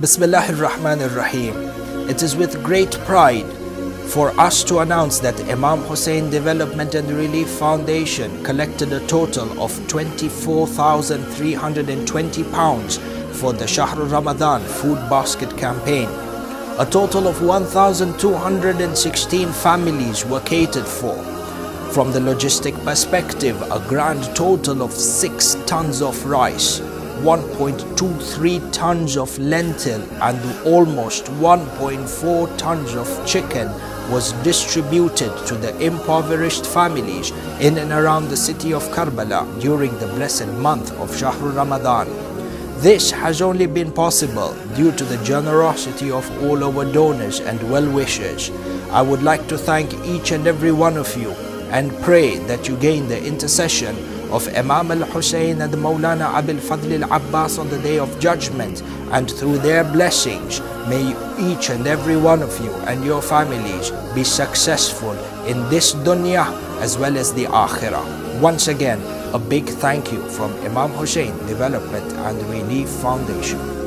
Bismillahir Rahmanir Rahim. It is with great pride for us to announce that Imam Hussein Development and Relief Foundation collected a total of £24,320 for the Shahrul Ramadhan food basket campaign. A total of 1,216 families were catered for. From the logistic perspective, a grand total of 6 tons of rice, 1.23 tons of lentil and almost 1.4 tons of chicken was distributed to the impoverished families in and around the city of Karbala during the blessed month of Shahrul Ramadan. This has only been possible due to the generosity of all our donors and well-wishers. I would like to thank each and every one of you and pray that you gain the intercession of Imam Al Hussein and Maulana Abil Fadl Al Abbas on the Day of Judgment, and through their blessings may each and every one of you and your families be successful in this dunya as well as the akhirah. Once again, a big thank you from Imam Hussein Development and Relief Foundation.